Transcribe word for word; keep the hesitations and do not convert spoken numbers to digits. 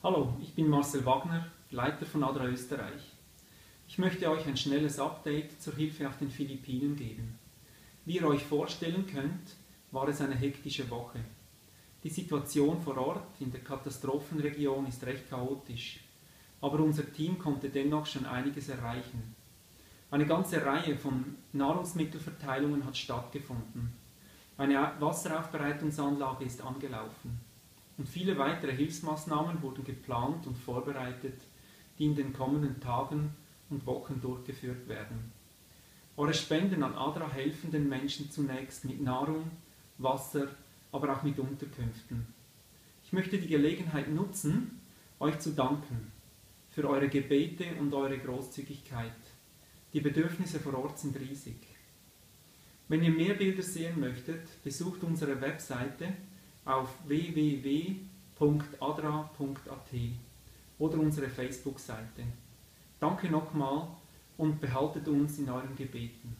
Hallo, ich bin Marcel Wagner, Leiter von A D R A Österreich. Ich möchte euch ein schnelles Update zur Hilfe auf den Philippinen geben. Wie ihr euch vorstellen könnt, war es eine hektische Woche. Die Situation vor Ort in der Katastrophenregion ist recht chaotisch, aber unser Team konnte dennoch schon einiges erreichen. Eine ganze Reihe von Nahrungsmittelverteilungen hat stattgefunden. Eine Wasseraufbereitungsanlage ist angelaufen. Und viele weitere Hilfsmaßnahmen wurden geplant und vorbereitet, die in den kommenden Tagen und Wochen durchgeführt werden. Eure Spenden an A D R A helfen den Menschen zunächst mit Nahrung, Wasser, aber auch mit Unterkünften. Ich möchte die Gelegenheit nutzen, euch zu danken für eure Gebete und eure Großzügigkeit. Die Bedürfnisse vor Ort sind riesig. Wenn ihr mehr Bilder sehen möchtet, besucht unsere Webseite auf w w w punkt adra punkt a t oder unsere Facebook-Seite. Danke nochmal und behaltet uns in euren Gebeten.